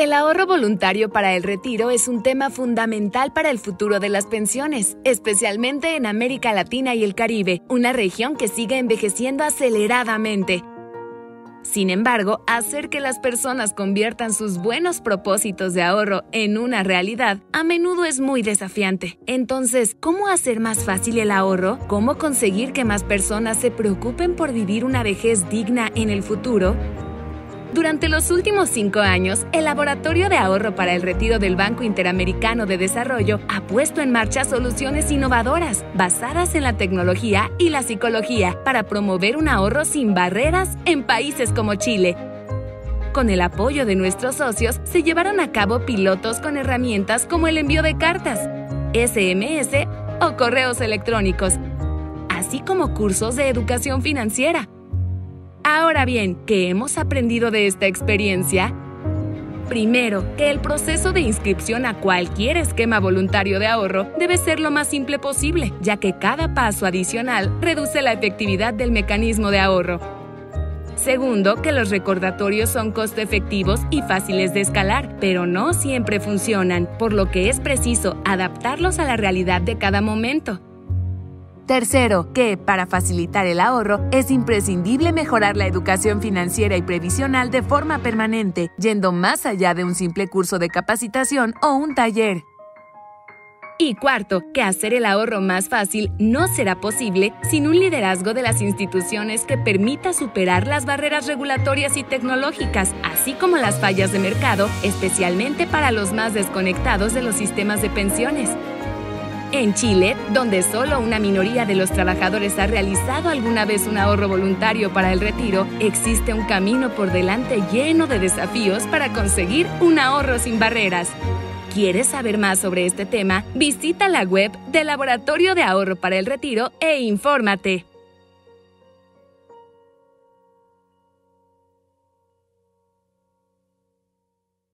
El ahorro voluntario para el retiro es un tema fundamental para el futuro de las pensiones, especialmente en América Latina y el Caribe, una región que sigue envejeciendo aceleradamente. Sin embargo, hacer que las personas conviertan sus buenos propósitos de ahorro en una realidad a menudo es muy desafiante. Entonces, ¿cómo hacer más fácil el ahorro? ¿Cómo conseguir que más personas se preocupen por vivir una vejez digna en el futuro? Durante los últimos 5 años, el Laboratorio de Ahorro para el Retiro del Banco Interamericano de Desarrollo ha puesto en marcha soluciones innovadoras basadas en la tecnología y la psicología para promover un ahorro sin barreras en países como Chile. Con el apoyo de nuestros socios, se llevaron a cabo pilotos con herramientas como el envío de cartas, SMS o correos electrónicos, así como cursos de educación financiera. Ahora bien, ¿qué hemos aprendido de esta experiencia? Primero, que el proceso de inscripción a cualquier esquema voluntario de ahorro debe ser lo más simple posible, ya que cada paso adicional reduce la efectividad del mecanismo de ahorro. Segundo, que los recordatorios son costo efectivos y fáciles de escalar, pero no siempre funcionan, por lo que es preciso adaptarlos a la realidad de cada momento. Tercero, que para facilitar el ahorro es imprescindible mejorar la educación financiera y previsional de forma permanente, yendo más allá de un simple curso de capacitación o un taller. Y cuarto, que hacer el ahorro más fácil no será posible sin un liderazgo de las instituciones que permita superar las barreras regulatorias y tecnológicas, así como las fallas de mercado, especialmente para los más desconectados de los sistemas de pensiones. En Chile, donde solo una minoría de los trabajadores ha realizado alguna vez un ahorro voluntario para el retiro, existe un camino por delante lleno de desafíos para conseguir un ahorro sin barreras. ¿Quieres saber más sobre este tema? Visita la web del Laboratorio de Ahorro para el Retiro e infórmate.